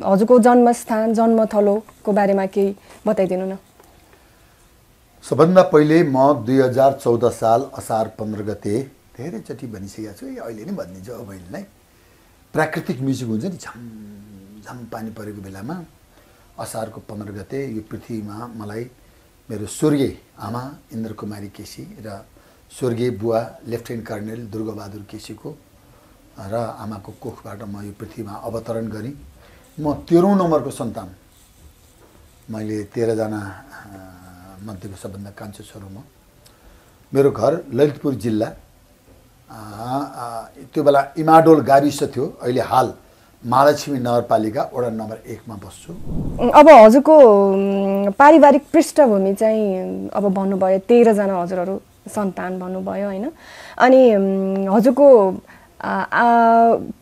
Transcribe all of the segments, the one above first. हजुरको जन्मस्थान जन्मथलोको बारेमा केही बताइदिनु न। सबभन्दा पहिले म 2014 साल असार 15 गते धेरैचोटी भनिसकेको छु, अहिले नै भनिदिन्छु। अब अहिले नै प्राकृतिक म्युजिक हुन्छ नि, झम झम पानी परेको बेलामा असारको 15 गते यो पृथ्वीमा मलाई मेरो स्वर्गीय आमा इन्द्रकुमारी केसी र स्वर्गीय बुवा लेफ्टेनेन्ट कर्नल दुर्गाबहादुर केसीको र आमाको कोखबाट म यो पृथ्वीमा अवतरण गरे। म 13 नम्बरको सन्तान, मैले 13 जना मध्येको सबभन्दा कान्छो छोरो म। मेरो घर ललितपुर जिल्ला, त्यो बेला इमाडोल गाविस थियो, अहिले हाल महालक्ष्मी नगरपालिका वडा नम्बर 1 मा बस्छु। अब हजुरको पारिवारिक पृष्ठभूमि चाहिँ अब भन्नुभयो 13 जना हजुरहरु सन्तान भन्नुभयो हैन, अनि हजुरको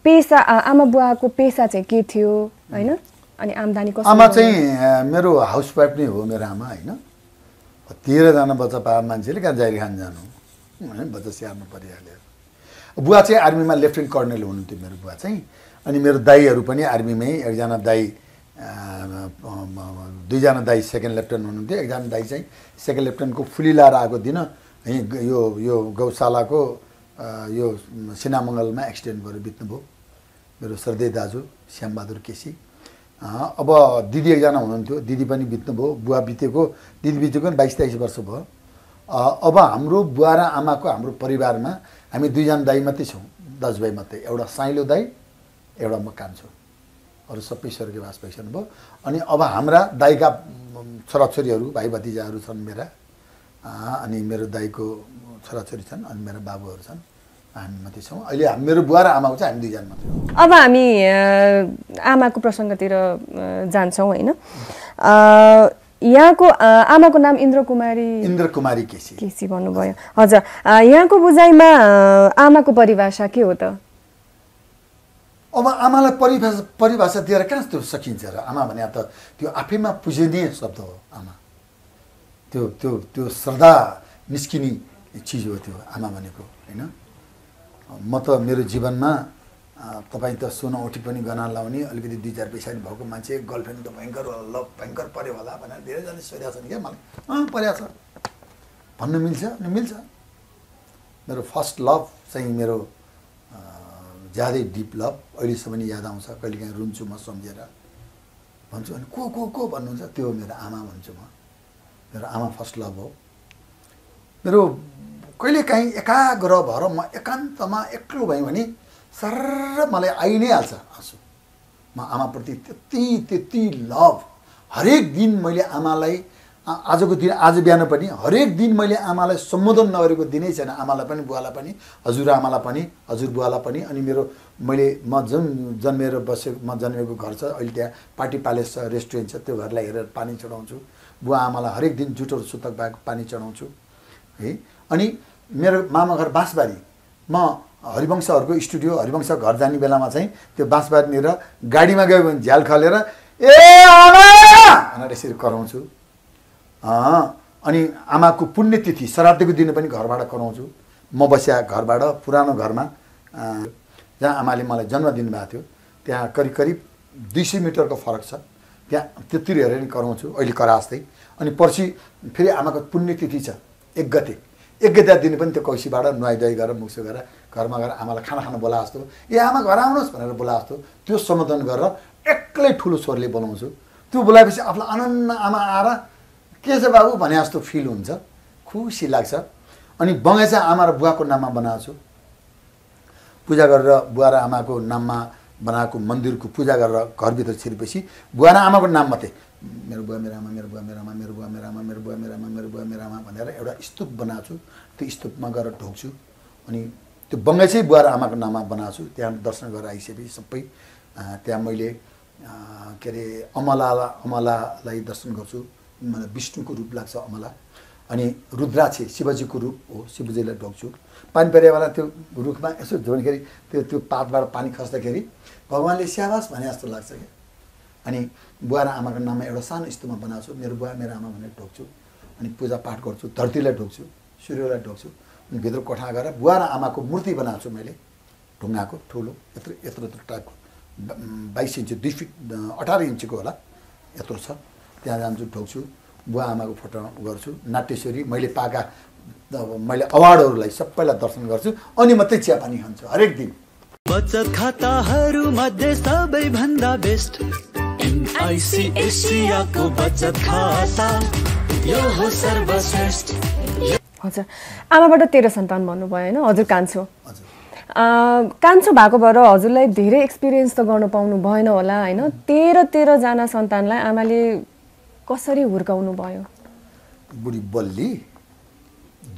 पेसा आमा बुवाको पेसा चाहिँ के थियो हैन, अनि आमदानी कस्तो? आमा चाहिँ मेरो हाउसवाइफ नै हो मेरो आमा हैन। 13 जना बच्चा पाए मान्छेले कहाँ जाइर खान जानु, बच्चा स्याहार्नु परिहाल्यो। बुवा चाहिँ आर्मीमा लेफ्टेनेन्ट कर्नल हुनुहुन्थ्यो मेरो बुवा चाहिँ, अनि मेरो दाईहरु पनि आर्मीमै, एकजना दाई दुईजना दाई सेकेन्ड लेफ्टेनेन्ट हुनुहुन्थ्यो, एकजना दाई चाहिँ सेकेन्ड लेफ्टेनेन्टको फुली लाएर आएको दिन यो गौशालाको यो सिनामंगलमा एक्सिडेन्ट भएर बित्नुभयो मेरो सरदै दाजु श्यामबहादुर केसी। अब दिदी एकजना हुनुहुन्थ्यो, दिदी पनि बित्नुभयो। बुवा बितेको दिदी बितेको 22-23 वर्ष भयो। अब हाम्रो बुवा र आमाको हाम्रो परिवारमा हामी दुईजना दाई मात्रै छौं, दाजुभाइ मात्रै, एउटा साइलो दाई एउटा म कान्छो, अरु सबै स्वर्गीय वासभेषण भयो। अनि अब हाम्रा दाईका छोराछोरीहरु भाइ भतिजाहरु छन् मेरा, अनि मेरो दाईको छोराछोरी छन्, अनि मेरा बाबुहरु छन्, हामी मात्रै छौं अहिले। मेरो बुवा र आमाको चाहिँ हामी दुईजना मात्रै। अब हामी आमाको प्रसंगतिर जान्छौं हैन। यहाँको आमाको नाम इन्द्रकुमारी केसी भन्नुभयो हजुर। यहाँको बुझाइमा आमाको परिभाषा के हो त? अब आमालाई परिभाषा दिएर कहाँ त्यो सकिन्छ र? आमा भने त त्यो आफैमा पूजनीय शब्द हो, आमा त्यो त्यो त्यो श्रद्धा निस्किने चीज हो त्यो आमा भनेको हैन। म त मेरो जीवनमा तपाई त सोना उठी पनि गना लाउने, अलिकति 2000 पैसा नि भएको मान्छे, गर्लफ्रेन्ड त भयंकर लभ भयंकर पर्यो होला भनेर धेरैजनाले सोधेका छन् के मलाई। पर्या छ भन्नु मिल्छ अनि मिल्छ। मेरो फर्स्ट लभ चाहिँ मेरो ज्यादै डीप लभ, अहिलेसम्म पनि याद आउँछ, कहिलेकाहीँ रुन्छु म सम्झेर, भन्छु अनि को को को भन्नुहुन्छ, त्यो मेरो आमा भन्छु म। मेरो आमा फर्स्ट लभ हो मेरो। कहिलेकाहीँ एकाग्र भएर म एकान्तमा एक्लो भएँ भने सर मलाई आइ नै हाल्छ आँसु। म आमाप्रति त्यति त्यति लभ, हरेक दिन मैले आमालाई, आजको दिन आज बिहान पनि हरेक दिन मैले आमालाई सम्बोधन नगरेको दिनै छैन। आमालाई पनि बुवालाई पनि हजुरआमालाई पनि हजुरबुवालाई पनि। अनि मेरो म जुन जन्मेर बसेको, म जन्मेको घर छ अहिले त्यहाँ पार्टी प्यालेस छ, रेस्टुरेन्ट छ, त्यो घरलाई हेरेर पानी चढाउँछु। बुवा आमालाई हरेक दिन जुटहरू सुतक भएको पानी चढाउँछु है। अनि मेरो मामा घर बाँसबारी, म हरिवंशहरुको स्टुडियो हरिवंश घर जाने बेलामा चाहिँ त्यो बाँसबारीनेर गाडीमा गयो भने झ्याल खलेर ए आमा भनेर यसरी कराउँछु। अनि आमाको पुण्यतिथि श्राद्धको दिन पनि घरबाट कराउँछु। म बस्या घरबाट पुरानो घरमा जहाँ आमाले मलाई जन्म दिनुभएको थियो, त्यहाँ करिब करिब 200 मिटरको फरक छ, त्यहाँ त्यति हेरेर कराउँछु अहिले करास्दै। अनि पर्सि फेरि आमाको पुण्यतिथि छ 1 गते दिन पनि त्यो कौशीबाट नुहाइ धुवाइ गरेर मुखसो गरेर घरमा गएर आमालाई खाना खान बोला जस्तो, ए आमा घर आउनुहोस् भनेर बोला जस्तो, त्यो सम्बोधन गरेर एक्लै ठुलो स्वरले बोलाउँछु। त्यो बोलाएपछि आफूलाई आनन्द, आमा आएर के छ बाबु भने जस्तो फिल हुन्छ, खुसी लाग्छ। अनि बगैँचा आमा र बुवाको नाममा बनाउँछु, पूजा गरेर बुवा र आमाको नाममा बनाएको मन्दिरको पूजा गरेर घरभित्र छिरेपछि बुवा र आमाको नाम मात्रै, मेरो बुवा मेरो आमा मेरो बुवा मेरो आमा मेरो बुवा मेरो आमा मेरो बुवा मेरो आमा मेरो बुवा मेरो आमा भनेर एउटा स्तूप बनाउँछु। त्यो स्तूपमा गएर ढोक्छु, अनि त्यो बगैँचै बुवा र आमाको नाममा बनाउँछु। त्यहाँ दर्शन गरेर आइसकेपछि सबै त्यहाँ मैले के अरे अमलालाई दर्शन गर्छु, मलाई विष्णुको रूप लाग्छ अमला। अनि रुद्राक्षे शिवजीको रूप हो, शिवजीलाई ढोक्छु। पानी परेवाला त्यो रुखमा यसो झोड्दाखेरि त्यो त्यो पातबाट पानी खस्दाखेरि भगवान्ले स्याबास भने जस्तो लाग्छ क्या। अनि बुवा र आमाको नाममा एउटा सानो स्तूपमा बनाउँछु, मेरो बुवा मेरो आमा भनेर ढोक्छु। अनि पूजा पाठ गर्छु, धरतीलाई ढोक्छु, सूर्यलाई ढोक्छु। अनि भित्र कोठा गएर बुवा र आमाको मूर्ति बनाउँछु मैले, ढुङ्गाको ठुलो यत्रो यत्रो टाइपको 22 inch district 18 inch को होला यत्रो छ त्यहाँ जान्छु ठोक्छु बुवा आमाको फोटो गर्छु नाट्यश्वरी मैले पाका मैले अवार्डहरुलाई सबैलाई दर्शन गर्छु अनि मात्रै चिया पानी खान्छु हरेक दिन बचत खाताहरु मध्ये सबैभन्दा बेस्ट NICSCA को बचत खाता यो हो सर्वश्रेष्ठ हजुर आमाबाट 13 सन्तान भन्नुभयो हैन हजुर कान्छो हजुर कान्छो भएको भएर हजुरलाई धेरै एक्सपिरियन्स त गर्न पाउनु भएन होला हैन 13 जना सन्तानलाई आमाले कसरी हुर्काउनु भयो बुढी बल्ली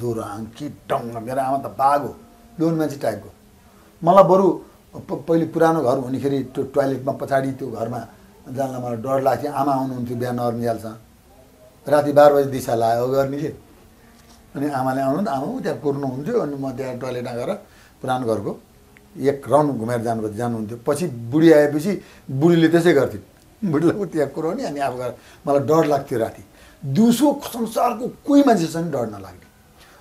दोरा अंकी डंग मेरो आमा त बाघ हो लोन मान्छे टाइपको मलाई बरु पहिले पुरानो घर हुनेखेरि त्यो टोयलेटमा पछाडी त्यो घरमा जान्न मलाई डर लाग्थ्यो आमा आउनुहुन्थ्यो बिहान अर्नियालसँग राति 12 बजे दिशा लाग्यो गर्नीले अनि आमाले आउनु त आमा उता कुर्नु हुन्थ्यो अनि म त्यहाँ टोयलेटमा गएर पुरानो घरको एक राउन्ड घुमेर जानुहुन्थ्यो पछि बुढी आएपछि बुढीले त्यसै गर्थे बुढीलाई उता कुराउने अनि आफू गएर मलाई डर लाग्थ्यो राति दिउँसो संसारको कोही मान्छेसँग डर नलाग्ने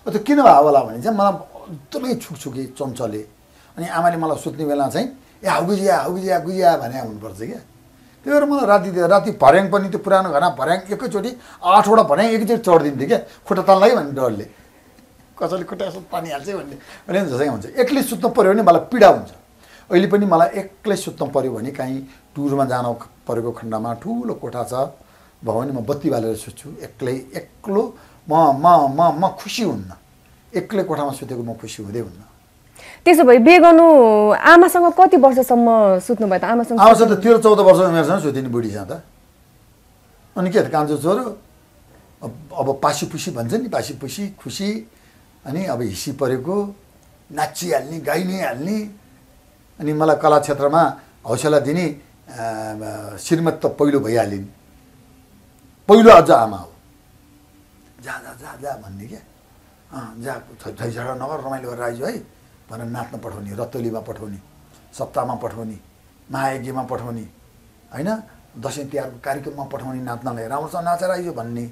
अथवा किन भयो होला भने चाहिँ मलाई एकदमै छुकछुकी चञ्चले अनि आमाले मलाई सुत्ने बेला चाहिँ ए हाउगुजिया भने आउनुपर्छ क्या त्यो भएर मलाई राति भर्याङ पनि त्यो पुरानो घरमा भर्याङ एकैचोटी 8 वटा भर्याङ एकैचोटी चढिदिन्थ्यो क्या खुट्टा तल लाग्यो भने डरले कसले खुट्टा यसो पानी हाल्छ भन्ने अनि जसै हुन्छ एक्लै सुत्नु पर्यो भने मलाई पीडा हुन्छ अहिले पनि मलाई एक्लै सुत्नु पर्यो भने काहीँ टुरमा जान परेको खण्डमा ठुलो कोठा छ भवनी म बत्ती बालेर सुत्छु एक्लो म खुसी हुन्न एक्लै कोठामा सुतेको म खुसी हुँदै हुन्न त्यसो भए बिहे गर्नु आमासँग कति वर्षसम्म सुत्नु भयो त आमासँग आउँछ त 13-14 वर्ष उमेरसम्म सुतिनी बुढीसँग त अनि के कान्छो छोरो अब पासी पुसी भन्छ नि पासी पुसी खुसी अनि अब हिसी परेको नाचिहाल्ने गाइने हाल्ने अनि मलाई कला क्षेत्रमा हौसला दिने श्रीमती त पहिलो भइहालिन् पहिलो अझ आमा हो जा जा जा जा भन्ने के जा झैझडा नगर रमाइलो गरेर आइज है भनेर नाच्न पठाउने रतोलीमा पठाउने सप्ताहमा पठाउने महायज्ञमा पठाउने हैन दशैं तिहारको कार्यक्रममा पठाउने नाच्नलाई राम्रोसँग नाचेर आइज भन्ने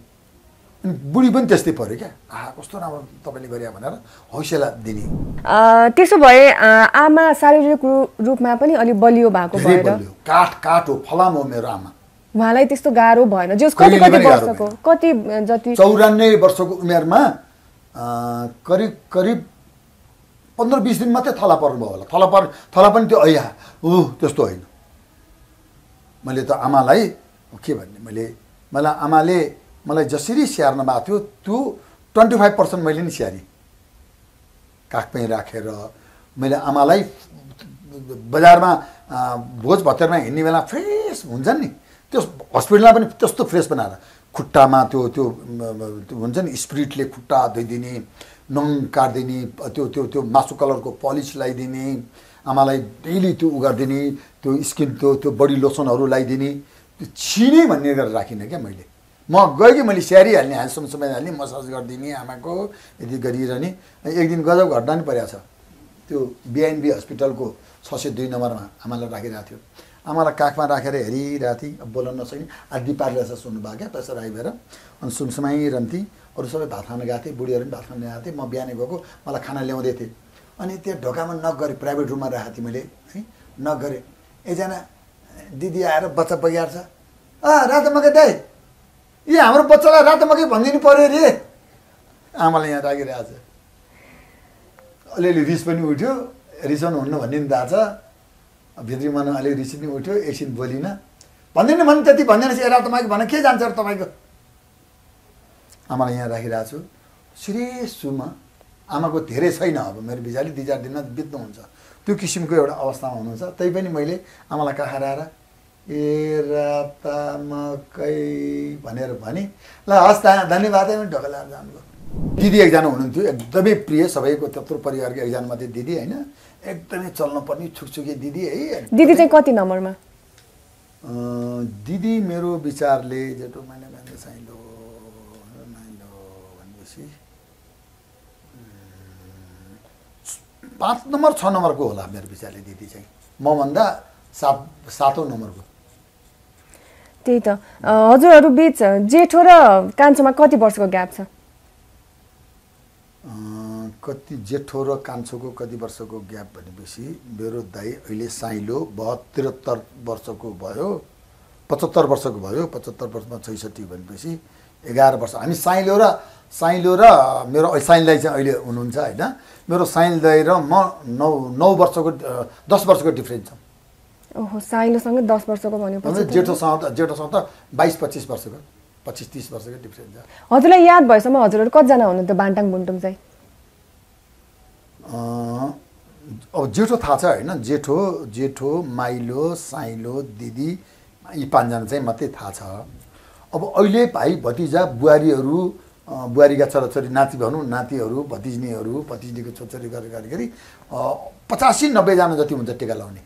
बुढी पनि त्यस्तै पर्यो क्या आहा कस्तो राम्रो तपाईले गरे भनेर हौसला दिने त्यसो भए आमा शारीरिक रूपमा पनि अलि बलियो भएको भएर काठ हो फलाम हो मेरो आमा उहाँलाई त्यस्तो गाह्रो भएन जस कति वर्षको कति जति 94 वर्षको उमेरमा करिब 15-20 दिन मात्रै थला पर्नु होला थला पनि त्यो अया हो त्यस्तो हैन मैले त आमालाई के भन्ने मलाई आमाले मलाई जसरी स्याहार्नु भएको थियो त्यो 25% मैले नि स्याहारे काखमै राखेर मैले आमालाई बजारमा भोज भत्तरमा हिँड्ने बेला फ्रेस हुन्छ नि त्यो हस्पिटलमा पनि त्यस्तो फ्रेस बनाएर खुट्टामा त्यो त्यो हुन्छ नि स्पिरिटले खुट्टा धोइदिने नङ काट्दिने त्यो त्यो त्यो मासु कलरको पोलिस लगाइदिने आमालाई डेली त्यो उगार्दिने त्यो स्किन त्यो त्यो बडी लोसनहरू लगाइदिने त्यो छिने भन्ने गरेर राखिन क्या मैले म गए कि मैले स्याहारी हाल्ने हाँसमसम्म हाल्ने मसाज गरिदिने आमाको यदि गरिरहने एक दिन गजब घटना नि परेको छ त्यो BNB हस्पिटलको 602 नम्बरमा आमालाई राखिरहेको थियो आमालाई काखमा राखेर हेरिरहेको थिएँ अब बोल्न नसक्ने आधी पारिरहेछ सुन्नुभयो क्या प्रेसर हाई भएर अनि सुमसुमाइरहन्थेँ अरू सबै भात खान गएको थिएँ बुढीहरू पनि भात खान ल्याएको थिएँ म बिहानै गएको मलाई खाना ल्याउँदै थिएँ अनि त्यहाँ ढोकामा नक गरेँ प्राइभेट रुममा राखेको थिएँ मैले है नक गरेँ एकजना दिदी आएर बच्चा बगार्छ अ रातो मकै दाइ ए हाम्रो बच्चालाई रातो मकै भनिदिनु पर्यो रे आमाले यहाँ राखिरहेको छ अलिअलि रिस पनि उठ्यो रिसाउनु हुन्न भन्ने नि थाहा छ भित्री मनमा अलिक रिस पनि उठ्यो एकछिन बोलिनँ भन्दैन भने त्यति भन्दैन ए रातो मकै भने के जान्छ र तपाईँको आमालाई यहाँ राखिरहेको छु श्रेष्ठमा आमाको धेरै छैन अब मेरो बिजाले 2-4 दिनमा बित्नुहुन्छ त्यो किसिमको एउटा अवस्थामा हुनुहुन्छ त्यही पनि मैले आमालाई काखा राखेर ए राता मकै भनेर भने ल हस् त धन्यवाद ढोकाला जानुभयो दिदी एकजना हुनुहुन्थ्यो एकदमै प्रिय सबैको त्यत्रो परिवारको एकजना मात्रै दिदी हैन एकदमै चल्नुपर्ने छुकछुके दिदी है दिदी चाहिँ कति नम्बरमा दिदी मेरो विचारले जेठो माने भन्ने चाहिँ लो भनेपछि 5 नम्बर 6 नम्बरको होला मेरो विचारले दिदी चाहिँ म भन्दा 7औं नम्बरको त्यही त हजुरहरु बीच जेठो र कान्छोमा कति वर्षको ग्याप छ कति जेठो र कान्छोको कति वर्षको ग्याप भनेपछि मेरो दाइ अहिले साइलो 72-73 वर्षको भयो 75 वर्षको भयो 75 वर्षमा 66 भनेपछि 11 वर्ष हामी साइलो र मेरो साइनलाई चाहिँ अहिले हुनुहुन्छ हैन मेरो साइन दाइ र म 9 वर्षको 10 वर्षको डिफरेन्स छ ओहो साइलोसँग 10 वर्षको भनेपछि जेठोसँग त 22-25 वर्षको 25-30 वर्षको डिफरेन्स छ हजुरलाई याद भएसम्म हजुरहरु कति जना हुनुहुन्छ बान्टाङ बुन्टुम चाहिँ अब जेठो थाहा छ हैन जेठो माइलो साइलो दिदी यी पाँचजना चाहिँ मात्रै थाहा छ अब अहिले भाइ भतिजा बुहारीहरु बुहारीका छोराछोरी नाति भनौं नातिहरु भतिजनीहरु भतिजनीको छोराछोरी गरी 85-90 जना जति हुन्छ टेका लाउने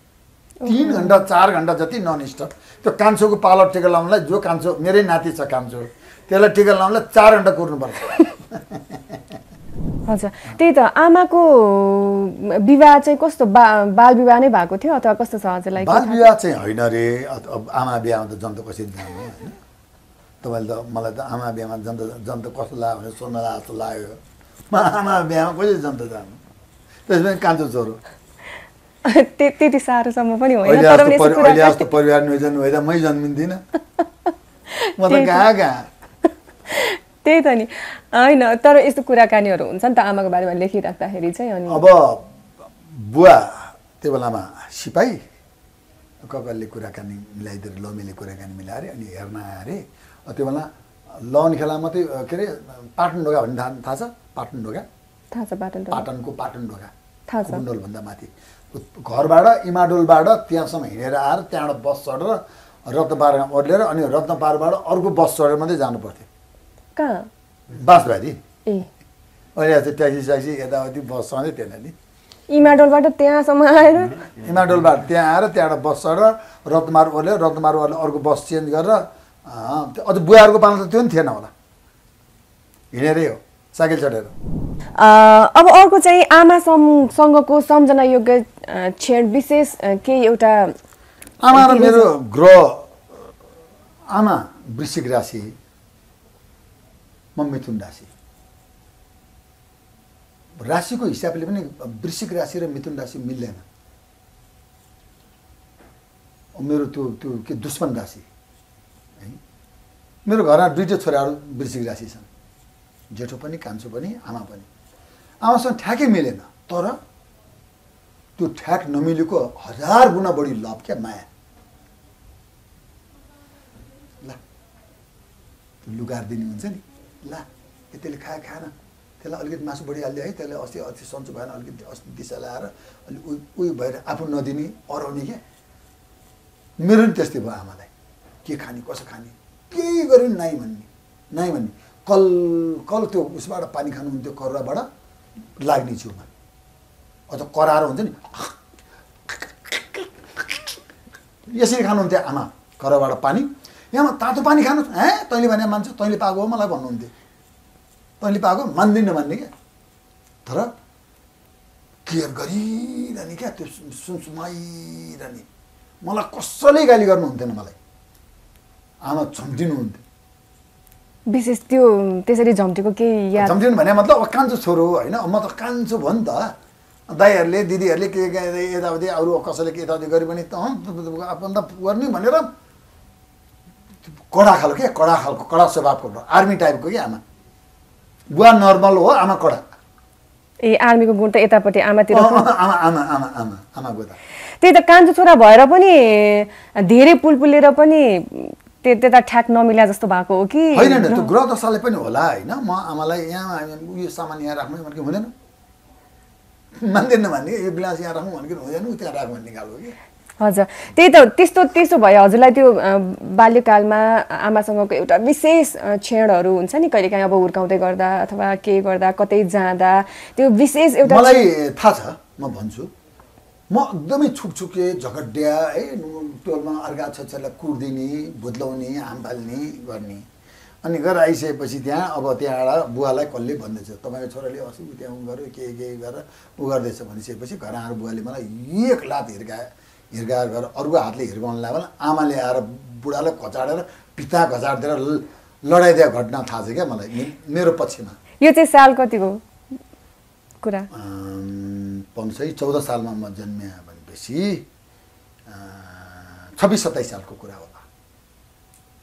3 घण्टा 4 घण्टा जति नन स्टप त्यो कान्छोको पालो टेका लाउनलाई जो कान्छो मेरै नाति छ कान्छो त्यसलाई टेका लाउनलाई 4 घण्टा कुर्नु पर्छ हजुर त्यही त आमाको विवाह चाहिँ कस्तो बाल विवाह नै भएको थियो अथवा कस्तो छ हजुरलाई बाल विवाह चाहिँ हैन रे अब आमा बिहामा त जन्त कसरी जानु हैन तपाईले त मलाई त आमा बिहामा जन्त कस्तो लाग्यो भने सोनला जस्तो लाग्यो म आमा बिहामा कसरी जन्त जानु त्यसमै कान्छो छोरो त्यति सारो सम्म पनि होइन तर पनि यसको कुरा जस्तो परिवार नियोजन भएदा मै जन्मिन्दिन म त गागा त्यही त नि हैन तर यस्तो कुराकानीहरु हुन्छ नि त आमाको बारेमा लेखिराख्दाखेरि चाहिँ अनि अब बुवा त्यो बेलामा सिपाई ककलले कुराकानी मिलाइदिएर लमेले कुराकानी मिलाएर अनि हेर्न आरे त्यो बेला लन खेला मात्रै के रे पाटन ढोका भन्ने थाहा छ पाटन ढोका थाहा छ पाटन ढोका थाहा छ कुण्डल भन्दा माथि घरबाट इमाडोलबाट त्यहाँसम्म हिँडेर आएर त्यहाँबाट बस चढेर रत्नपारमा ओर्लेर अनि रत्नपारबाट अर्को बस चढेर मात्रै जानु पर्थ्यो का बासबारी ए अहिले त ट्याक्सी यताउति बस सधैँ थिएन नि इमाडोलबाट त्यहाँसम्म आएर त्यहाँबाट बस चढेर रत्नमारले अर्को बस चेन्ज गरेर अझ बुहारको पालो त त्यो नि थिएन होला हिँडेरै हो साइकल चढेर अब अर्को चाहिँ आमा सँगको सम्झना योग्य क्षण विशेष के एउटा आमा र मेरो ग्रह आमा वृश्चिक राशि म मिथुन राशि राशिको हिसाबले पनि वृश्चिक राशि र मिथुन राशि मिल्दैन मेरो त्यो के दुश्मन राशि है मेरो घरमा दुईटा छोराहरू वृश्चिक राशि छन् जेठो पनि कान्छो पनि आमासँग ठ्याकै मिलेन तर त्यो ठ्याक नमिलेको 1000 गुणा बढी लभ क्या माया ला लुगार दिने हुन्छ नि ला त्यसले खाना त्यसलाई अलिकति मासु बढी हाल्दियो है त्यसले अस्ति सन्चो भएन अलिकति अस्ति दिशा लाएर अलि उयो भएर आफू नदिने अराउने क्या मेरो पनि त्यस्तै भयो आमालाई के खाने कसो खाने केही गर्यो नि नाइ भन्ने कल कल त्यो उसबाट पानी खानुहुन्थ्यो करुवाबाट लाग्ने छेउमा अझ कराएर हुन्छ नि यसरी खानुहुन्थ्यो आमा करुवाबाट पानी यहाँ म तातो पानी खानु है तैँले भने मान्छ तैँले पाएको हो मलाई भन्नुहुन्थ्यो तैँले पाएको मान्दिनँ क्या तर केयर गरिरहने क्या त्यो सुनसुमाइरहने मलाई कसैले गाली गर्नुहुन्थेन मलाई आमा झम्टिनुहुन्थ्यो विशेष त्यो त्यसरी झम्टेको केही याद झम्टिनु भने मतलब अब कान्छो छोरो हो होइन म त कान्छो भयो नि त दाइहरूले दिदीहरूले के यताउति अरू कसैले के यताउति गरे पनि त आफन्त गर्ने भनेर कडा खालको कडा स्वभावको आर्मी टाइपको के आमा बुवा नर्मल हो आमा कडा ए आर्मीको गुण त यतापट्टि आमातिर आमा आमा आमा आमा आमा गोदा त्यही त कान्छो छोरा भएर पनि धेरै पुलपुलेर पनि त्यता ठ्याक नमिला जस्तो भएको हो कि हैन त्यो ग्रह दशाले पनि होला हैन म आमालाई यहाँ यो सामान यहाँ राख्नु भनेको हुँदैन मान्दैन भन्ने यो ग्लास यहाँ राख्नु भनेको हुँदैन त्यहाँ राख भन्ने गाल हो कि हजुर त्यही त त्यस्तो भयो हजुरलाई त्यो बाल्यकालमा आमासँगको एउटा विशेष क्षणहरू हुन्छ नि कहिले काहीँ अब हुर्काउँदै गर्दा अथवा के गर्दा कतै जाँदा त्यो विशेष एउटा मलाई थाहा छ म भन्छु म एकदमै छुकछुके झगड्या है टोलमा अर्का छोराछोरीलाई कुर्दिने भुत्लाउने हामफाल्ने गर्ने अनि घर आइसकेपछि त्यहाँ अब त्यहाँबाट बुवालाई कसले भन्दैछ तपाईँको छोराले अस्ति त्यहाँ गऱ्यो के गरेर उ गर्दैछ भनिसकेपछि घर आएर बुवाले मलाई एक लात हिर्काएर गएर अरूको हातले हिर्काउनु लाग्यो आमाले आएर बुढालाई खचाडेर पिता खचाडिदिएर लडाइदिएको घटना थाहा छ क्या मलाई मेरो पक्षमा यो चाहिँ साल कतिको कुरा 1514 सालमा म जन्मे भनेपछि 26-27 सालको कुरा होला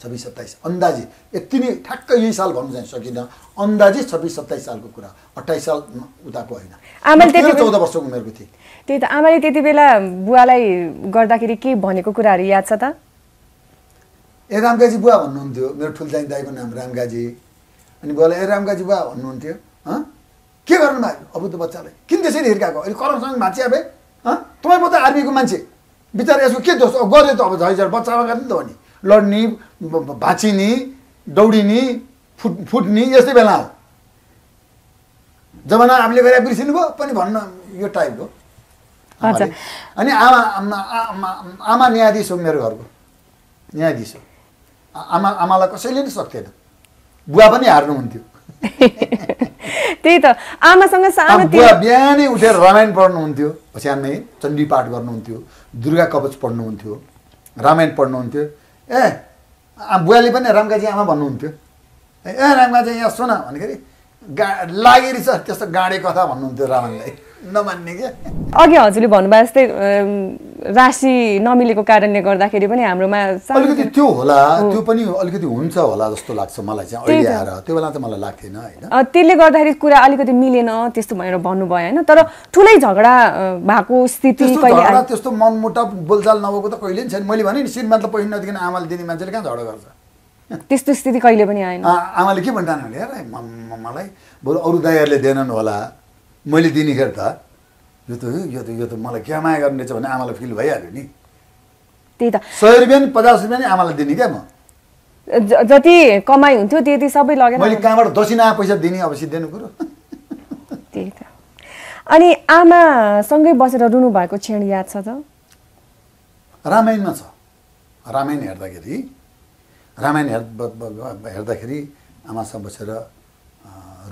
26-27 अन्दाजी यति नै ठ्याक्क यही साल भन्नु चाहिँ सकिन्न अन्दाजी 26-27 सालको कुरा 28 साल उताको हैन आमाले त्यति 14 वर्षको उमेरको थिए त्यही त आमाले त्यति बेला बुवालाई गर्दाखेरि के भनेको कुराहरु याद छ त ए रामगाजी बुवा भन्नुहुन्थ्यो मेरो ठुलजाइ दाइको नाम रामगाजी अनि बुवाले ए रामगाजी बुवा भन्नुहुन्थ्यो ह के गर्नु भयो अबुद्ध बच्चालाई किन त्यसरी हिर्काको अहिले करमसँग मान्छे आबे ह तपाई म त आर्मीको मान्छे बिचार यसको के दोष गर्यो त अब झैझर बच्चामा गर्ने त भनी लड्नी भाचिनी दौडिनी फुट्नी यस्तै बेला हो जमाना हामीले गरे बिर्सिनु भयो पनि भन्न यो टाइपको अच्छा अनि आमा न्यायाधीश हो मेरो घरको न्यायाधीश हो आमालाई कसैले नि सक्दैन बुवा पनि हार्नु हुन्थ्यो त्यही त आमासँग सानो बुवा बिहानै उठेर रामायण पढ्नु हुन्थ्यो भस्यानमै चण्डी पाठ गर्नु हुन्थ्यो दुर्गा कवच पढ्नु हुन्थ्यो रामायण पढ्नु हुन्थ्यो ए बुवाले पनि रामगाजी आमा भन्नु हुन्थ्यो ए रामगाजी यहाँ सुन भन्दाखेरि लागेर छ त्यस्तो गाडे कथा भन्नुहुन्थ्यो रावणलाई नमान्ने के अघि हजुरले भन्नुभयो जस्तै राशि नमिलेको कारणले गर्दाखेरि पनि हाम्रोमा अलिकति त्यो होला त्यो पनि अलिकति हुन्छ होला जस्तो लाग्छ मलाई चाहिँ अहिले आएर त्यो बेला त मलाई लाग्थेन हैन त्यसले गर्दाखेरि कुरा अलिकति मिलेन त्यस्तो भनेर भन्नुभयो हैन तर ठुलै झगडा भएको स्थिति कहिले आयो त्यस्तो मनमुटाव बोलचाल नभएको त कहिले नि छैन मैले भने नि श्रीमती त पहिना नदिकन आमाले दिने मान्छेले कहाँ झगडा गर्छ त्यस्तो स्थिति कहिले पनि आएन आमाले के भन्दान भने यार मलाई बरु अरु दाइहरुले दिएनन् होला मैले दिनेखेर त यो त मलाई के माया गर्ने छ भने आमालाई फिल भइहाल्यो नि त्यही त 100 रुपैयाँ 50 रुपैयाँ नि आमालाई दिने के म जति कमाई हुन्थ्यो त्यति सबै लगेर मैले कहाँबाट दसिना पैसा दिने अवश्य दिनु कुरो त्यही त अनि आमा सँगै बसेर रुनु भएको क्षण याद छ त रामायणमा छ रामायण हेर्दाखेरि आमासँग बसेर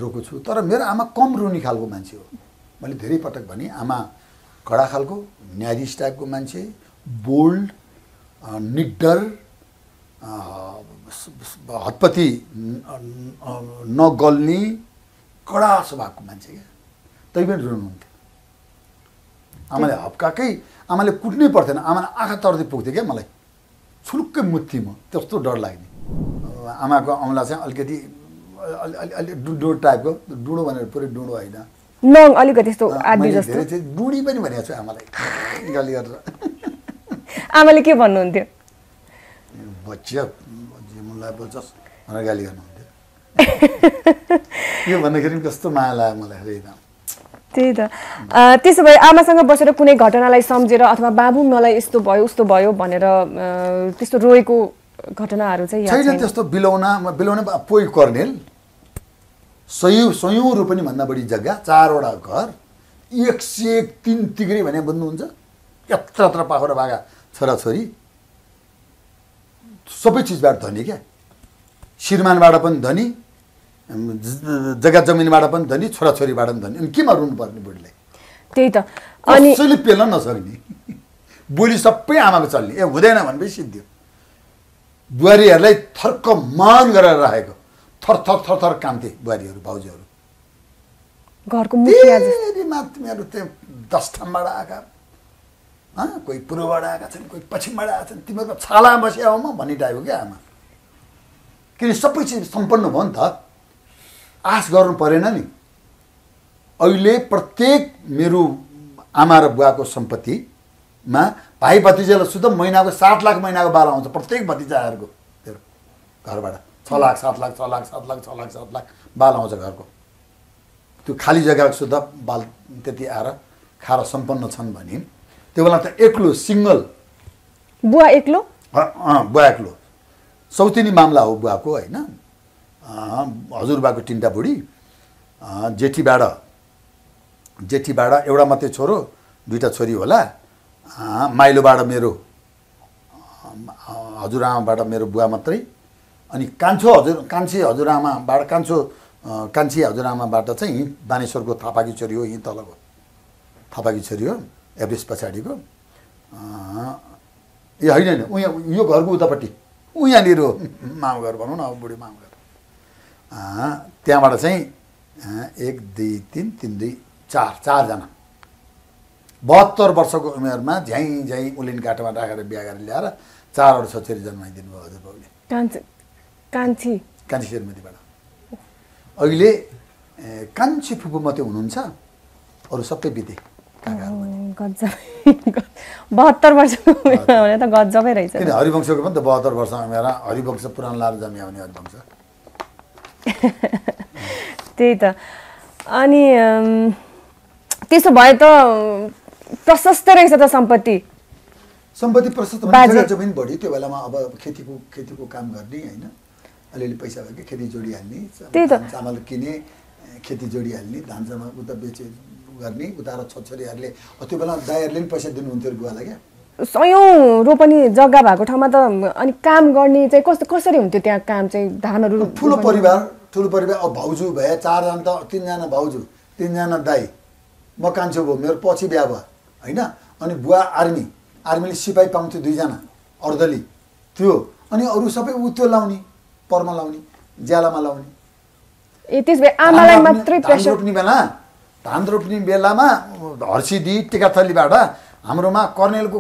रोको छु तर मेरो आमा कम रुनी खालको मान्छे हो मैले धेरै पटक भने आमा कडा खालको न्यायाधीश टाइपको मान्छे बोल्ड निडर हतपति नगल्ने कडा स्वभावको मान्छे क्या तैपनि रुनुहुन्थ्यो आमाले हप्काकै आमाले कुट्नै पर्थेन आमाले आँखा तर्दै पुग्थ्यो क्या मलाई छुलुक्कै मुत्थी म त्यस्तो डर लाग्ने आमाको औँला चाहिँ अलिकति अलि डुडो टाइपको डुडो भनेर पुरै डुडो होइन नङ अलिकति त्यस्तो आदि जस्तो डुडी पनि भनेको छु आमालाई गाली गरेर आमाले के भन्नुहुन्थ्यो बच्चा जिमुलाई बजस भनेर गाली गर्नुहुन्थ्यो यो भन्दाखेरि कस्तो माया लाग्यो मलाई हैन त्यही त त्यसो भए आमासँग बसेर कुनै घटनालाई सम्झेर अथवा बाबु मलाई यस्तो भयो भनेर त्यस्तो रोएको घटनाहरू चाहिँ छैन त्यस्तो बिलौना पोइ कर्नेल सयौं रु पनि भन्दा बढी जग्गा 4 वटा घर 101 तिग्री भने बुझ्नुहुन्छ यत्र यत्र पाखोरा भागा छोराछोरी सबै चिजबाट धनी क्या श्रीमानबाट पनि धनी जग्गा जमिनबाट पनि धनी छोराछोरीबाट पनि धनी अनि केमा रुनु पर्ने बुढीले त्यही त अनि कसैले पेल्न नसक्ने बोली सबै आमाको चल्ने ए हुँदैन भनेपछि सिद्धियो बुहारीहरुलाई थर्क मान गरेर राखेको थर कान्थे बुहारीहरु भाउजूहरु घरको मुखिया जस्तै मात्मेहरु त्यो 10 ठाउँबाट आका ह कोही पूर्वबाट आका छन् कोही पश्चिमबाट आका छन् तिम्रो छाला बस्या हो म भनि टाइपको के आमा किन सबै चिज सम्पन्न भयो नि त आश गर्नु परेन नि अहिले प्रत्येक मेरो आमा र बुवाको सम्पत्तिमा भाइ भतिजालाई सुद्धा महिनाको 7 लाख महिनाको बाल आउँछ प्रत्येक भतिजाहरुको मेरो घरबाट 6 लाख 7 लाख 6 लाख 7 लाख 6 लाख 7 लाख बाल आउँछ घरको त्यो खाली जग्गाको सुद्धा बाल त्यति आएर खाएर सम्पन्न छन् भने त्यो बेला त एक्लो सिंगल बुवा एक्लो सौतिनी मामला हो बुवाको हैन हजुरबाको तिनटा बुढी जेठीबाट एउटा मात्रै छोरो 2टा छोरी होला माइलोबाट मेरो हजुरआमाबाट मेरो बुवा मात्रै अनि कान्छी हजुरआमाबाट चाहिँ बानेश्वरको थापाकी छोरी हो यही तलको थापाकी छोरी हो एभरेस्ट पछाडीको ए हैन यो घरको उतापट्टि यहाँनिर हो मामा घर भनौँ न अब बुढी मामा घर त्यहाँबाट चाहिँ 1 2 3 3 2 चार जना 72 वर्षको उमेरमा झैं झैं उलिन काठमा राखेर बिहे गरेर ल्याएर 4 वर्ष छोरी जन्माइदिनु भयो हजुर बाबुले कान्छी कान्छी श्रीमतीबाट अहिले कान्छी फुपू मात्रै हुनुहुन्छ अरु सबै बिते काकाहरु गज्जब 72 वर्षको उमेरमा भने त गज्जबै रहेछ किन हरिवंशको पनि त 72 वर्षमा मेरा हरिवंश पुरानो लाएर जम्या हुने हरिवंश त्यही त अनि त्यसो भए त प्रशस्त रहेछ त सम्पत्ति सम्पत्ति प्रशस्त भने जग्गा जमिन बढी त्यो बेलामा अब खेतीको काम गर्ने हैन अलिअलि पैसा भएकै खेती जोडी हाल्ने चामल किने खेती जोडी हाल्ने धान जम्मा उता बेचे गर्ने उता र छोरीहरुले त्यो बेला दाइहरुले पनि पैसा दिनु हुन्थ्यो बुवालाई के सयौं रो पनि जग्गा भएको ठाउँमा त अनि काम गर्ने चाहिँ कस्तो कसरी हुन्थ्यो त्यहाँ काम चाहिँ धानहरु ठुलो परिवार अब भाउजू भए 4 जना त 3 जना भाउजू 3 जना दाइ म कान्छो भो मेरो पछि बिहा भयो हैन अनि बुवा आर्मीले सिपाही पाउँथ्यो 2 जना अर्दली त्यो अनि अरु सबै उत्यो लाउने पर्मा लाउने ज्यालामा लाउने ए त्यसबे आमालाई मात्रै प्रेसर धान रोप्ने बेलामा हर्सिदी टिकाथलीबाट हाम्रोमा कर्नेलको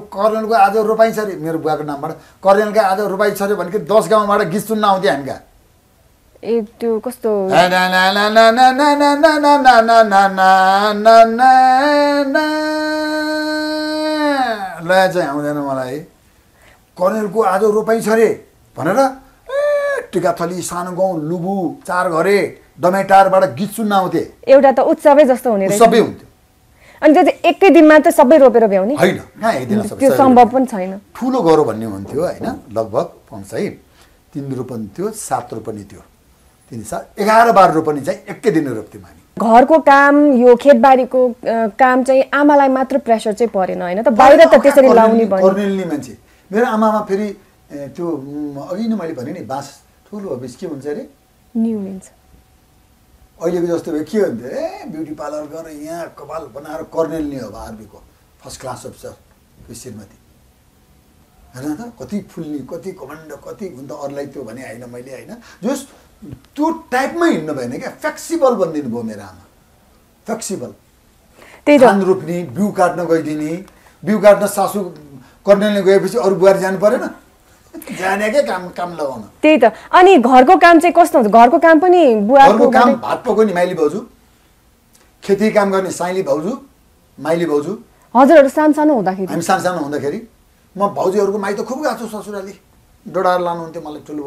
आज रोपाइ छ रे मेरो बुवाको नामबाट कर्नेलको आज रोपाइ छ रे भनेको 10 गाउँबाट गीत सुन्न आउँथे हामीका ए त्यो कस्तो ना ना ना ना ना ना ना ना ना ना ना ना ना ना ना लय चाहिँ आउँदैन मलाई कर्नेलको आज रोपाइ छ रे भनेर टिकाथली सानो गाउँ लुबु 4 घरे डमेटारबाट गीत सुन्न आउँथे एउटा त उत्सवै जस्तो हुने रहेछ सबै हुन्थ्यो अनि त्यो एकै दिनमा त सबै रोपेर भ्याउने हैन एकदिन सबै त्यो सम्भव पनि छैन ठूलो गरो भन्ने हुन्थ्यो हैन लगभग पञ्चाय 3 रोपनी थियो 7 रोपनी थियो 11-12 रोपनी चाहिँ एकै दिन रोप्थ्यौं हामी घरको काम यो खेतबारीको काम चाहिँ आमालाई मात्र प्रेसर चाहिँ परेन हैन त बाहिर त त्यसरी लाउनी भन्ने कर्नेलनी मान्छे मेरो आमामा फेरि त्यो अघि नै मैले भने नि बास ठूलो अभिस के हुन्छ रे न्यू हुन्छ अहिले जस्तो भए के हुन्छ ए ब्युटी पार्लर गरे यहाँ कपाल बनाएर कर्नेलनी हो आर्मीको फर्स्ट क्लास अफिसर श्रीमती हैन त कति फुल्ली कति कमाण्ड कति हुन्छ अरुलाई त्यो भने हैन मैले हैन जस त्यो टाइपमा हिँड्नु भएन के फ्लेक्सिबल बन्दिनु भयो मेरो आमा फ्लेक्सिबल त्यही धान रोप्ने बिउ काट्न गइदिनी बिउ काट्न सासु कर्नेलले गएपछि अरु बुहारी जानु परेन जाने के काम लगाउन त्यही त अनि घरको काम चाहिँ कस्तो हुन्छ घरको काम पनि बुवाको काम भात पकाउने माइली भाउजू खेती काम गर्ने साइली भाउजू माइली भाउजू हजुरहरु सानसानो हुँदाखेरि म भाउजूहरुको माइत खुब गाछु ससुराले डोडार लानु हुन्थ्यो मलाई ठुलो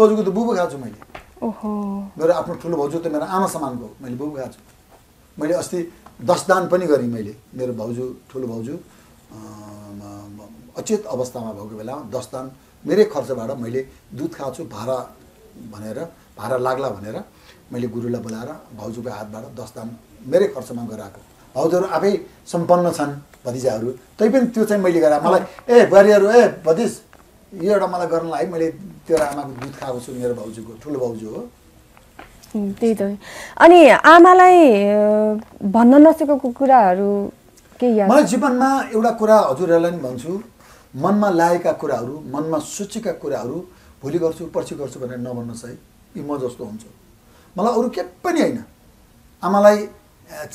भाउजूको त बुबु गाछु मैले ओहो मेरो आफ्नो ठुलो भाउजू त मेरो आमा समानको मैले बुबु गाछु मैले अस्ति 10 दान पनि गरे मैले मेरो भाउजू ठुलो भाउजू अचेत अवस्थामा भएको बेलामा 10 दान मेरै खर्चबाट मैले दूध खाछु भाडा लाग्ला भनेर मैले गुरुलाई बोलाएर भाउजूको हातबाट 10 दान मेरै खर्चमा गराएको भाउजूहरु आफै सम्पन्न छन् भतिजाहरु तै पनि त्यो चाहिँ मैले गरे मलाई ए बुहारीहरु ए भतिज यो एउटा मलाई गर्न लाग्यो मैले त्यो आमाको दूध खाएको छु मेरो भाउजूको ठुलो भाउजू हो त्यही त अनि आमालाई भन्न नसकेको कुराहरु के याद मलाई जीवनमा एउटा कुरा हजुरहरुलाई नि भन्छु मनमा लागेका कुराहरु मनमा सोचेका कुराहरु भोलि गर्छु पर्सि गर्छु भनेर नभन्नुहोस् है यो म जस्तो हुन्छ मलाई अरु के पनि हैन आमालाई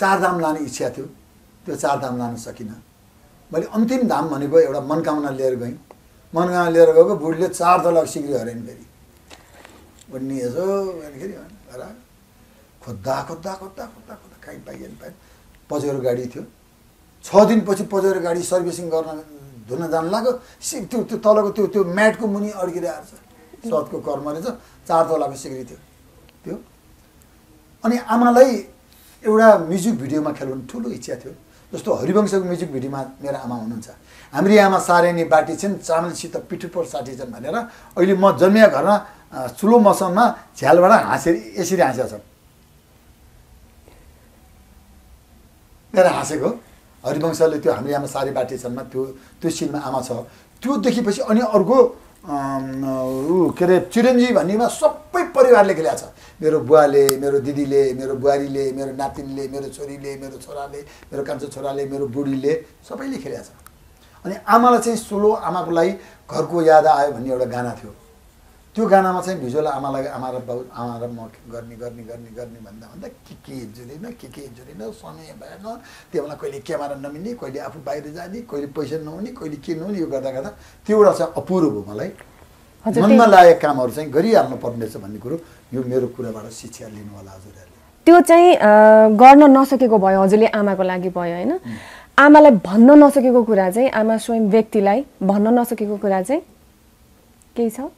4 धाम लाने इच्छा थियो त्यो 4 धाम लान सकिन मैले अन्तिम धाम भनेको एउटा मनकामना लिएर गएँ मनकामना लिएर गएको बुढीले 4 तलक सिग्री हरेन फेरि भन्ने यसो भन्दाखेरि हरा खोद्दा कहीँ पाएन पजेरो गाडी थियो 6 दिनपछि पजेरो गाडी सर्भिसिङ गर्न धुन जान लाग्यो त्यो तलको त्यो म्याटको मुनि अड्किरहेको छ सतको कर्म रहेछ 4 तलाको सिग्री थियो त्यो अनि आमालाई एउटा म्युजिक भिडियोमा खेल्नु ठुलो इच्छा थियो जस्तो हरिवंशको म्युजिक भिडियोमा मेरो आमा हुनुहुन्छ हाम्रो आमा सारेनी बाटी छिन् चामलसित पिठोपोर साठी छन् भनेर अहिले म जन्मिया घरमा स्लो मोसनमा झ्यालबाट हाँसेर यसरी हाँसेको छ मेरो हाँसेको हरिवंशले त्यो हाम्रो आमा सारे बाटी छन् त्यो सिनमा आमा छ त्यो देखेपछि अनि अर्को के रे चिरञ्जी भन्नेमा सबै परिवारले खेलेछ मेरो बुवाले मेरो दिदीले मेरो बुहारीले मेरो नातिनीले मेरो छोरीले मेरो छोराले मेरो कान्छो छोराले मेरो बुढीले सबैले खेलेछ अनि आमालाई चाहिँ सोलो आमाको लागि घरको याद आयो भन्ने एउटा गाना थियो त्यो गानामा चाहिँ भिजुअल आमालाई आमा र म गर्ने गर्ने गर्ने गर्ने भन्दा भन्दा के जुदिन समय भएन त्यो बेला कहिले क्यामेरा नमिल्ने कहिले आफू बाहिर जाने कहिले पैसा नहुने कहिले के नहुने यो गर्दा गर्दा त्यो एउटा चाहिँ अपूर्व हो मलाई मनमा लागेका कामहरु चाहिँ गरिहाल्नु पर्ने छ भन्ने कुरा यो मेरो कुराबाट शिक्षा लिनु होला हजुरहरुले त्यो चाहिँ गर्न नसकेको भयो हजुरले आमाको लागि भयो हैन आमालाई भन्न नसकेको कुरा चाहिँ आमा स्वयं व्यक्तिलाई भन्न नसकेको कुरा चाहिँ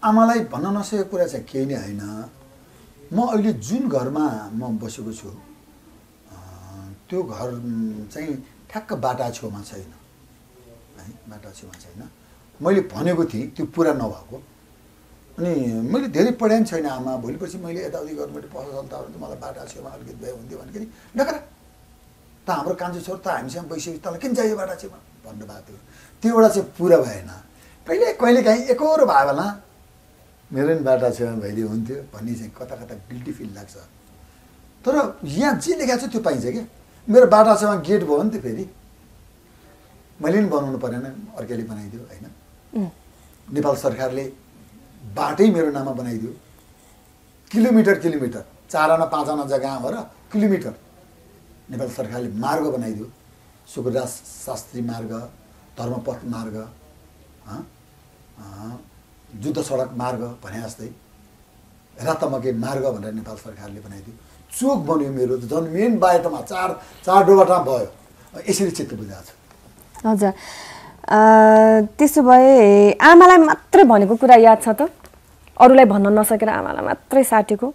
आमालाई भन्न नसकेको कुरा चाहिँ केही नै हैन म अहिले जुन घरमा म बसेको छु त्यो घर चाहिँ ठ्याक्क बाटा छेउमा छैन है बाटा छेउमा छैन मैले भनेको थिए त्यो पूरा नभएको अनि मैले धेरै पढ्यान छैन आमा भोलिपछि मैले यताउति गर्नुबाट पसल चल्ताउनु मलाई बाटा छेउमा अलिकति भए हुन्थ्यो भन्दाखेरि नकरा त हाम्रो कान्छो छोरा त हामीसँग बसेपछि तँलाई किन चाहियो बाटा छेउमा भन्नु भएको थियो त्यो एउटा चाहिँ पूरा भएन पहिले कहिलेकाहीँ एकोहोरो भए बेला मेरो नि बाटा छेउमा भइदियो हुन्थ्यो भन्ने चाहिँ कता कता गिल्टी फिल लाग्छ तर यहाँ जे लेखेको छ त्यो पाइन्छ क्या मेरो बाटा छेउमा गेट भयो नि त फेरि मैले नि बनाउनु परेन अर्कैले बनाइदियो हैन नेपाल सरकारले बाटै मेरो नाममा बनाइदियो किलोमिटर किलोमिटर 4 आना 5 आना जग्गा हो र किलोमिटर नेपाल सरकारले मार्ग बनाइदियो सुकदास शास्त्री मार्ग धर्मपथ मार्ग जुद्ध सडक मार्ग भने जस्तै रातमके मार्ग भनेर नेपाल सरकारले बनाइदियो चोक बन्यो मेरो जन मेन बाटोमा 4 डोबाटा भयो यसरी चित्त बुझाएको छ हजुर त्यसो भए आमालाई मात्रै भनेको कुरा याद छ त अरूलाई भन्न नसकेर आमालाई मात्रै साटेको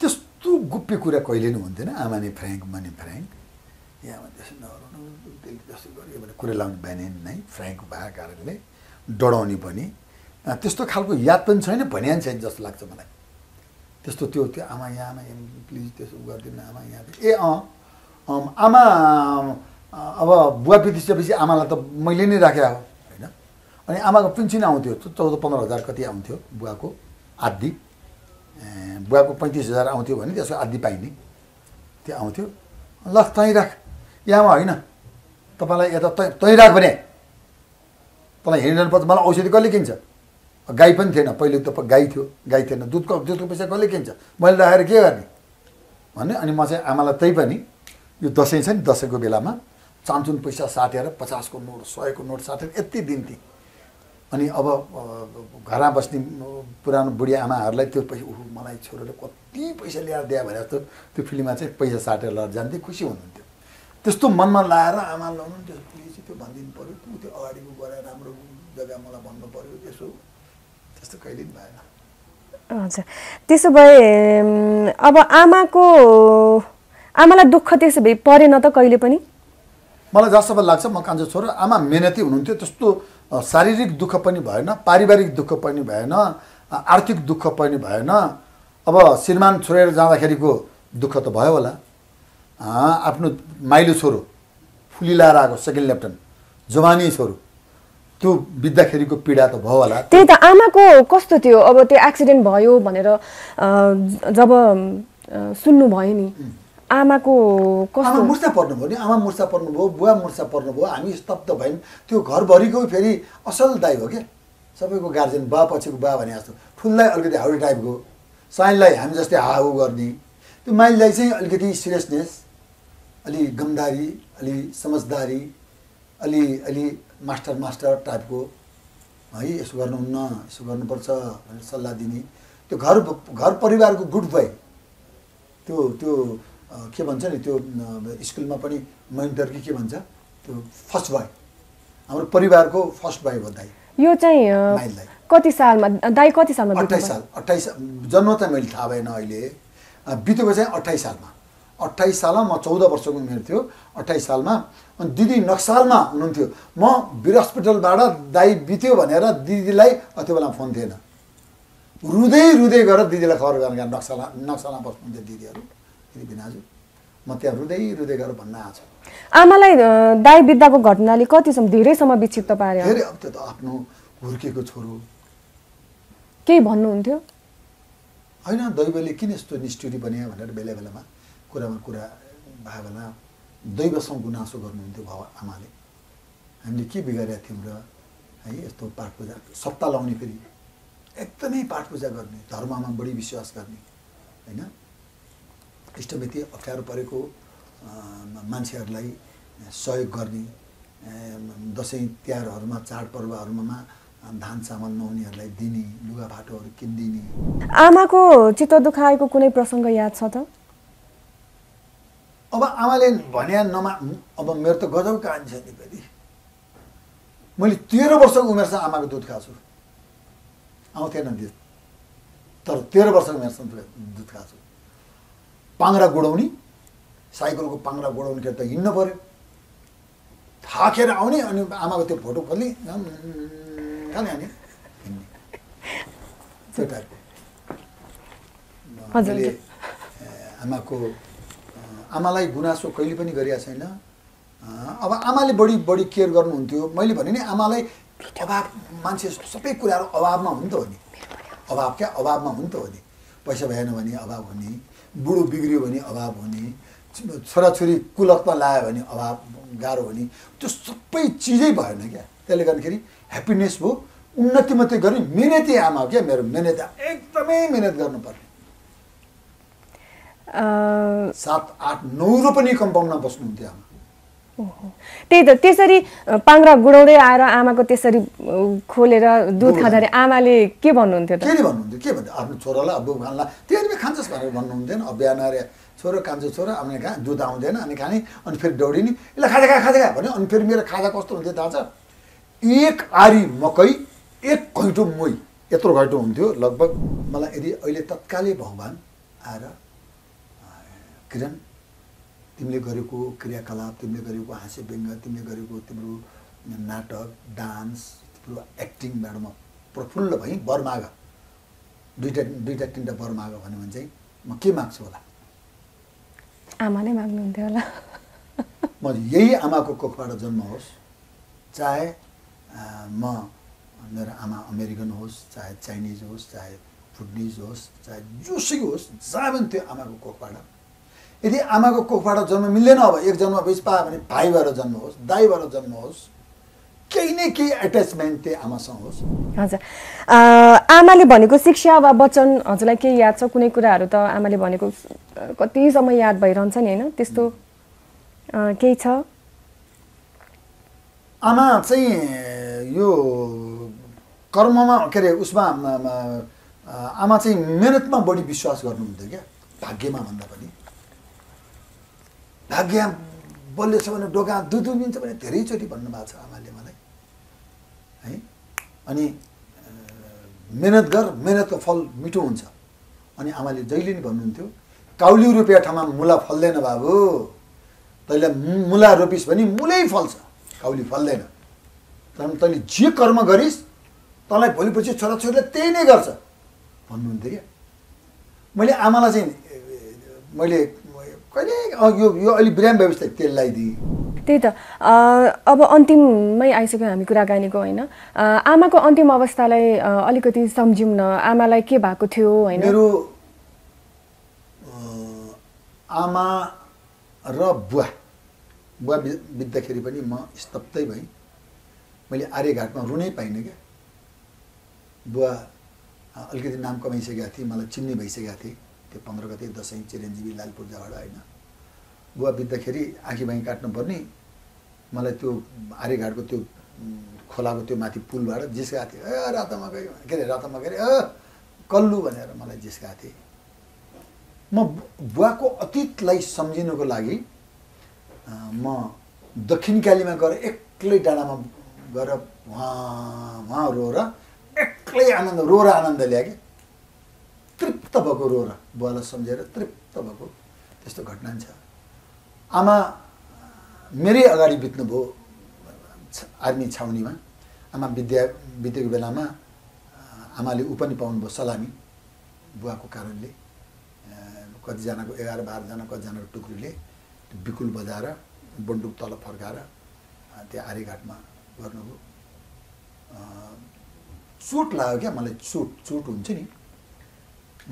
त्यस्तो गुप्य कुरा कहिले नै हुँदैन आमा नि फ्र्याङ्क म नि फ्र्याङ्क यहाँ त्यसो नगरौँ त्यसो गऱ्यो भने कुरा लाउने भएन नै फ्र्याङ्क भएको कारणले डराउने पनि त्यस्तो खालको याद पनि छैन भन्यान छैन जस्तो लाग्छ मलाई त्यस्तो त्यो आमा यहाँ आमा प्लिज त्यसो गर्दिन आमा यहाँ ए आमा अब बुवा बितिसकेपछि आमालाई त मैले नै राखेको हो हैन अनि आमाको पेन्सन आउँथ्यो 14-15 हजार कति आउँथ्यो बुवाको आधी बुवाको 35 हजार आउँथ्यो भने त्यसको आधी पाइने त्यो आउँथ्यो ल तै राख यहाँ होइन तपाईलाई यता तै राख भने तँलाई हिँड्नुपर्छ मलाई औषधि कसले किन्छ गाई पनि थिएन पहिले त गाई थियो गाई थिएन दुधको पैसा कसले किन्छ मैले राखेर के गर्ने भने अनि म चाहिँ आमालाई त्यही पनि यो दसैँ छ नि दसैँको बेलामा चान्चुन पैसा साटेर 50 को नोट 100 को नोट साटेर यति दिन्थे अनि अब घरमा बस्ने पुरानो बुढी आमाहरूलाई त्यो पैसा उहु मलाई छोराले कति पैसा ल्याएर दिए भने जस्तो त्यो फिल्ममा चाहिँ पैसा साटेर लड जान्थे खुसी हुनुहुन्थ्यो त्यस्तो मनमा लाएर आमा लाउनुहुन्थ्यो त्यो भनिदिनु पर्यो त्यो अगाडिको गएर राम्रो जग्गा मलाई भन्नु पर्यो त्यसो त्यस्तो कहिले पनि भएन हजुर त्यसो भए अब आमालाई दुःख त्यसो भए परेन त कहिले पनि मलाई जसोभन्दा लाग्छ म कान्छो छोरो आमा मेहनती हुनुहुन्थ्यो त्यस्तो शारीरिक दुःख पनि भएन पारिवारिक दुःख पनि भएन आर्थिक दुःख पनि भएन अब श्रीमान छोडेर जाँदाखेरिको दुःख त भयो होला आफ्नो माइलो छोरो फुली लाएर आएको सेकेन्ड लेफ्टन जवानी छोरो त्यो बित्दाखेरिको पीडा त भयो होला त्यही त आमाको कस्तो थियो अब त्यो एक्सिडेन्ट भयो भनेर जब सुन्नु भयो नि आमाको कस्तो मूर्छा पर्नुभयो नि आमा मूर्छा पर्नुभयो बुवा मूर्छा पर्नुभयो हामी स्तब्ध भयौँ त्यो घरभरिको फेरि असल दाइ हो क्या सबैको गार्जियन बा पछिको बा भने जस्तो ठुल्लाई अलिकति हाउडे टाइपको साइनलाई हामी जस्तै हाउ गर्ने त्यो माइललाई चाहिँ अलिकति सिरियसनेस अलि गम्दारी अलि समझदारी अलि अलि मास्टर टाइपको है यसो गर्नुहुन्न यसो गर्नुपर्छ भनेर सल्लाह दिने त्यो घर परिवारको गुड बॉय त्यो के भन्छ नि त्यो स्कुलमा पनि मेन्टर कि के भन्छ त्यो फर्स्ट बॉय हाम्रो परिवारको फर्स्ट बॉय हो दाइ यो चाहिँ कति सालमा दाइ कति सालमा 28 साल जन्म त मैले थाहा भएन अहिले बितेको चाहिँ 28 सालमा म 14 वर्षको उमेर थियो 28 सालमा अनि दिदी नक्सालमा हुनुहुन्थ्यो म वीर अस्पतालबाट दाइ बित्यो भनेर दिदीलाई त्यो बेला फोन थिएन रुँदै गरेर दिदीलाई खबर गर्न नक्सालमा बस्नुहुन्थ्यो दिदीहरू फेरि बिनाजु म त्यहाँ रुँदै गरेर भन्न आछ आमालाई दाइ बित्दाको घटनाले कतिसम्म धेरैसम्म विक्षिप्त पार्यो फेरि अब त्यो आफ्नो हुर्केको छोरो के भन्नुहुन्थ्यो हैन दैवले किन यस्तो निष्ठुरी बन्यो भनेर बेला बेलामा कुरामा कुरा भए बेला दैवसँग गुनासो गर्नुहुन्थ्यो आमाले हामीले के बिगारेका थियौं र है यस्तो पाठ पूजा सत्ता लाउने फेरि एकदमै पाठ पूजा गर्ने धर्ममा बढी विश्वास गर्ने हैन इष्टमिति अप्ठ्यारो परेको मान्छेहरुलाई सहयोग गर्ने दशैं तिहारहरुमा चाडपर्वहरुमा धान सामान नहुनेहरुलाई दिने लुगा फाटोहरु किन्दिने आमाको चित्त दुखाएको कुनै प्रसंग याद छ त अब आमाले भन्या नमा अब मेरो त गजब कान छ नि फेरि मैले 13 वर्षको उमेरमा आमाको दूध खाछु आउँथेन नि तर 13 वर्षको उमेरमा दूध खाछु पाङरा गुडाउनी साइकलको पाङरा गुडाउन के त हिन्न पर्यो थाकेर आउने अनि आमाको त्यो फोटो खोल्ने खाने अनि त्यो टाइपको हजुरले आमाको आमालाई गुनासो कहिले पनि गरिया छैन अब आमाले बढी बढी केयर गर्नु हुन्थ्यो मैले भने नि आमालाई अभाव मान्छे सबै कुराहरु अभावमा हुन् त हो नि अभाव के अभावमा हुन् त हो नि पैसा भएन भने अभाव हुने बुढो बिग्रियो भने अभाव हुने छोराछोरी कुलतमा लायो भने अभाव गाह्रो हुने त्यो सबै चीजै भएन के त्यसले गर्दाखेरि ह्यापिनेस हो उन्नति मात्रै गर्ने मेहनती आमा हो के मेरो मेहनत एकदमै मेहनत गर्नुपर्छ 7 8 9 रुपैयाँ कम्पाउन्डमा बस्नुहुन्थ्यो आमा त्यही त त्यसरी पाङरा गुडाउँदै आएर आमाको त्यसरी खोलेर दूध खादाले आमाले के भन्नुहुन्थ्यो त के भन्नुहुन्थ्यो के भन्नु आफ्नो छोरालाई अब खानला त्यसरी खान्छस् भनेर भन्नुहुन्थेन अब बिहान रे छोरो कान्छ छोरो अनि खा दूध आउँदैन अनि खाने अनि फेरि दौडिनी इला खाजा भने अनि फेरि मेरो खाजा कस्तो हुन्थ्यो थाहा छ एक आरी मकै एक घैटो मोही यत्रो घैटो हुन्थ्यो लगभग मलाई यदि अहिले तत्कालै भगवान आएर किरण तिमीले गरेको क्रियाकलाप तिमीले गरेको हास्य व्यङ्ग्य तिमीले गरेको तिम्रो नाटक डान्स तिम्रो एक्टिङ बारेमा प्रफुल्ल भई वर माग दुईटा तीनटा वर माग भन्यो भने चाहिँ म के माग्छु होला आमा नै माग्नु हुन्थ्यो होला म यही आमाको कोखबाट जन्म होस् चाहे म मेरो आमा अमेरिकन होस् चाहे चाइनिज होस् चाहे फुडनिज होस् चाहे जोसुकै होस् जहाँ पनि त्यो आमाको कोखबाट यदि आमाको कोखबाट जन्म मिल्दैन अब एक जन्म भएपछि पाए भने भाइ भएर जन्म होस् दाइ भएर जन्म होस् केही न केही अट्याचमेन्ट त्यही आमासँग होस् हजुर आमाले भनेको शिक्षा वा वचन हजुरलाई के याद छ कुनै कुराहरु त आमाले भनेको कति समय याद भइरहन्छ नि हैन त्यस्तो केही छ आमा चाहिँ यो कर्ममा के रे उसमा आमा चाहिँ मेहनतमा बढी विश्वास गर्नुहुन्थ्यो के भाग्यमा भन्दा पनि भाग्य बलले छ भने डोका दुधु मिन्छ भने धेरै चोटी भन्नु भएको छ आमाले मलाई है अनि मेहनत गर मेहनतको फल मिठो हुन्छ अनि आमाले जहिले नि भन्नुहुन्थ्यो काउली रुपियाँ ठामा मुला फल्दैन बाबु तैले मुला रोपिस भने मुलै फल्छ काउली फल्दैन तर तैले जे कर्म गरिस तलाई भोलिपछि छोराछोरीले त्यही नै गर्छ भन्नुहुन्थ्यो के मैले आमालाई चाहिँ मैले कहिले यो अलि बिराम भएपछि तेल लगाइदिए त्यही त अब अन्तिममै आइसक्यो हामी कुराकानीको हैन आमाको अन्तिम अवस्थालाई अलिकति सम्झिउँ न आमालाई के भएको थियो हैन मेरो आमा र बुवा बित्दाखेरि पनि म स्तब्धै भएँ मैले आर्यघाटमा रुनै पाइनँ के बुवा अलिकति नाम कमाइसकेका थिए मलाई चिन्ने भइसकेका थिए त्यो 15 गते दशैं चिरञ्जीवी लालपुर जाबाट हैन बुवा बित्दाखेरि आँखी बाई काट्नु पर्ने मलाई त्यो आर्यघाटको त्यो खोलाको त्यो माथि पुलबाट जिस्का थिए ए रातमा गए के रे रातमा गए ए कल्लु भनेर मलाई जिस्का थिए म बुवाको अतीतलाई सम्झिनुको लागि म दक्षिण कालीमा गएर एक्लै डाँडामा गएर वहाँ रोएर एक्लै आनन्द ल्याए के तृप्त भएको रोएर बुवालाई सम्झेर तृप्त भएको त्यस्तो घटना छ आमा मेरै अगाडि बित्नुभयो आर्मी छाउनीमा आमा बितेको बेलामा आमाले उ पनि पाउनुभयो सलामी बुवाको कारणले कतिजनाको 11 12 जना कतिजनाको टुक्रीले बिकुल बजाएर बन्दुक तल फर्काएर त्यहाँ आर्यघाटमा गर्नुभयो चोट लाग्यो क्या मलाई चोट हुन्छ नि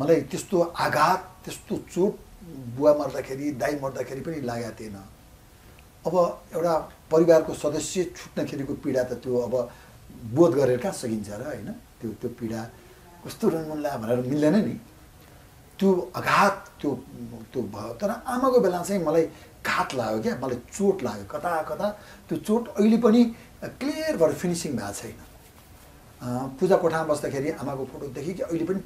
मलाई त्यस्तो आघात त्यस्तो चोट बुवा मर्दाखेरि दाइ मर्दाखेरि पनि लागेको थिएन अब एउटा परिवारको सदस्य छुट्नखेरिको पीडा त त्यो अब बोध गरेर कहाँ सकिन्छ र हैन त्यो त्यो पीडा कस्तो रनमनला भनेर मिल्दैन नि त्यो आघात त्यो त्यो भयो तर आमाको बेला चाहिँ मलाई घात लाग्यो के मलाई चोट लाग्यो कता कता त्यो चोट अहिले पनि क्लियर भएर फिनिशिङ भएको छैन पूजा कोठामा बस्दाखेरि आमाको फोटो देखि कि अहिले पनि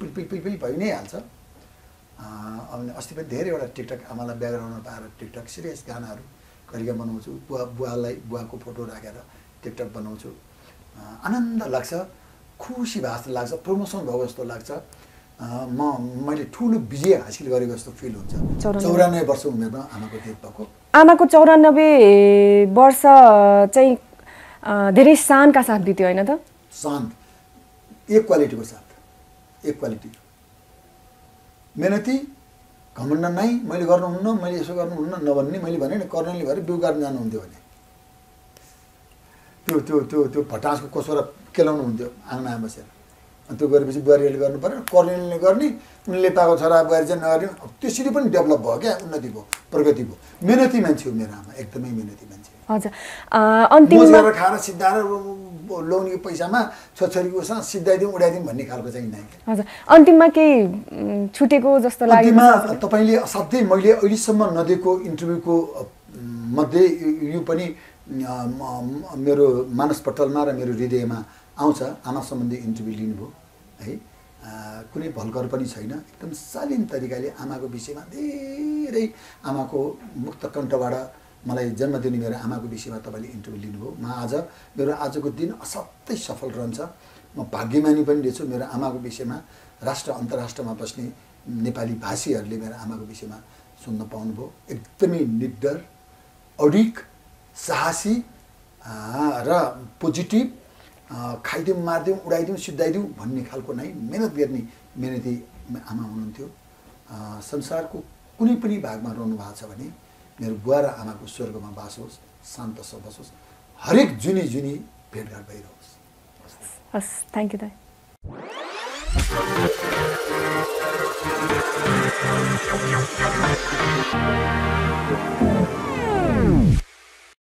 पिल भइ नै हाल्छ अनि अस्ति पनि धेरैवटा टिकटक आमालाई ब्याकग्राउन्डमा पाएर टिकटक सिरियस गानाहरु गरिक बनाउँछु बुवालाई बुवाको फोटो राखेर टिकटक बनाउँछु आनन्द लाग्छ खुशी भास लाग्छ प्रमोसन भयो जस्तो लाग्छ म मैले ठूलो विजय हासिल गरेको जस्तो फिल हुन्छ 94 वर्ष उमेरमा आमाको देत भएको आमाको 94 वर्ष चाहिँ धेरै शानका साथ बित्यो हैन त शान एक क्वालिटीको साथ एक क्वालिटी मेहनती घमण्ड नै मैले गर्नुहुन्न मैले यसो गर्नुहुन्न नभन्ने मैले भने नि कर्णले भएर बिउ गर्न जानु हुन्थ्यो भने त्यो त्यो त्यो त्यो भटासको कोसोरा केलाउनु हुन्थ्यो आङनामा बसेर अनि त्यो गरेपछि बुहारीले गर्नु पर्यो कर्णले गर्ने उनले पाएको छोरा बुहारी चाहिँ नगर्ने त्यसरी पनि डेभलप भयो क्या उन्नति भयो प्रगति भयो मेहनती मान्छे हो मेरो आमा एकदमै मेहनती मान्छे हजुर अन्तिममा मेरो खाना सिद्धार लोन यो पैसामा छोरीकोसँग सिद्धाइदिउँ उडाइदिउँ भन्ने खालको चाहिँ नै हजुर अन्तिममा के छुटेको जस्तो लाग्यो अन्तिममा तपाईले असाध्यै मैले अहिलेसम्म नदिएको इन्टरभ्यूको मध्ये यो पनि मेरो मानसपटलमा र मेरो हृदयमा आउँछ आमा सम्बन्धी इन्टरभ्यू लिनुभयो है कुनै भलकर पनि छैन एकदम शालीन तरिकाले आमाको विषयमा धेरै आमाको मुक्त कण्ठबाट मलाई जन्म दिने मेरो आमाको विषयमा तपाईले इन्टरभ्यू लिनुभयो म आज मेरो आजको दिन असाध्यै सफल रहन्छ म भाग्यमानी पनि रहेछु मेरो आमाको विषयमा राष्ट्र अन्तर्राष्ट्रमा बस्ने नेपाली भाषीहरूले मेरो आमाको विषयमा सुन्न पाउनुभयो एकदमै निडर अडिक साहसी र पोजिटिभ खाइदिउँ मार्दिउँ उडाइदिउँ सिद्धाइदिउँ भन्ने खालको नै मेहनत गर्ने मेहनती आमा हुनुहुन्थ्यो संसारको कुनै पनि भागमा रहनु भएको छ भने मेरो बुवा र आमाको स्वर्गमा बास होस् शान्त बसोस् हरेक जुनी भेटघाट भइरहोस् हस् थ्यांक यू दाइ